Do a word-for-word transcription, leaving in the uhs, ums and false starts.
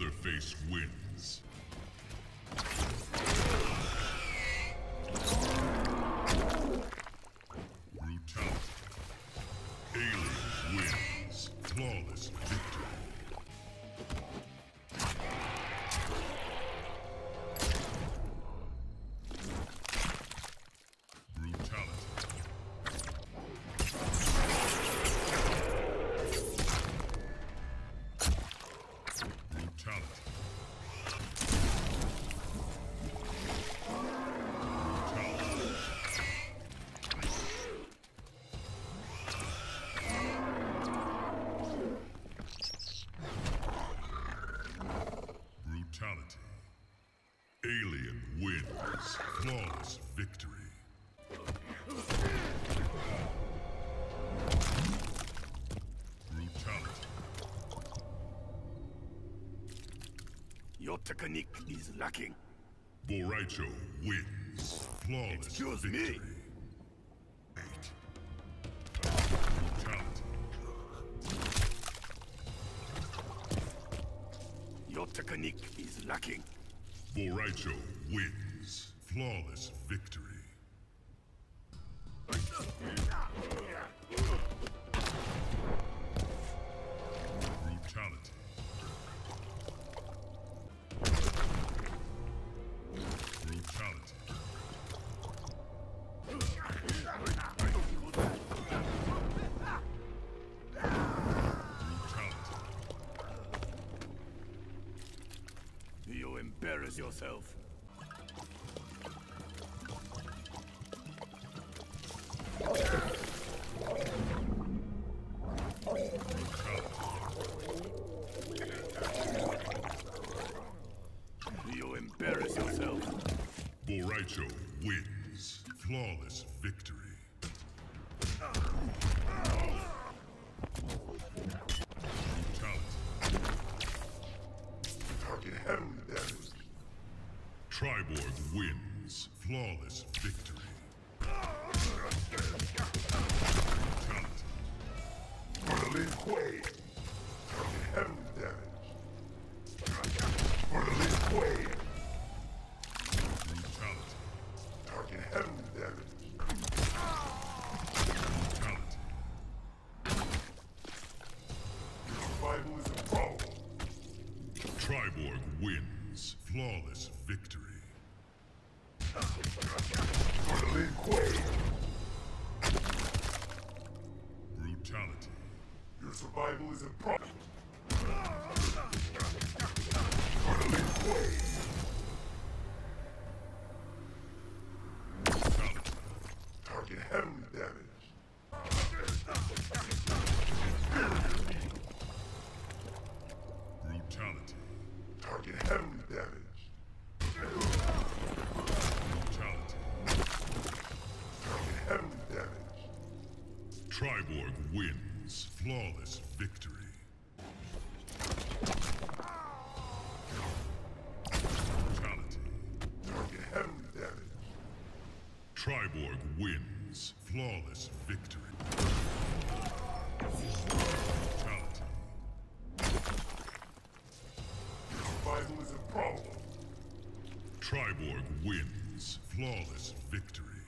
Leatherface wins. Brutality. Alien wins. Flawless victory. Brutality. Brutality. Alien wins. Flawless victory. Brutality. Your technique is lacking. Bo' Rai Cho wins. Flawless Excuse victory. Me. Your technique is lacking. Bo' Rai Cho wins. Flawless victory. Brutality. Brutality. You embarrass yourself. You embarrass yourself. Bo' Rai Cho wins. Flawless victory. Triborg wins. Flawless victory. For Lin Kuei. Heavy damage. For Lin Kuei. Brutality. Target heavy damage. Brutality. Survival is a problem. Triborg wins. Flawless victory. Lin Kuei. Brutality. Your survival is a problem. Lin Kuei. Brutality. Target heavily damaged. Brutality. Target heavily damaged. Brutality. Target heavily damaged. Triborg wins. Flawless victory. Brutality. Target heavily damaged. Triborg wins. Flawless victory. Brutality. Survival is a problem. Triborg wins. Flawless victory.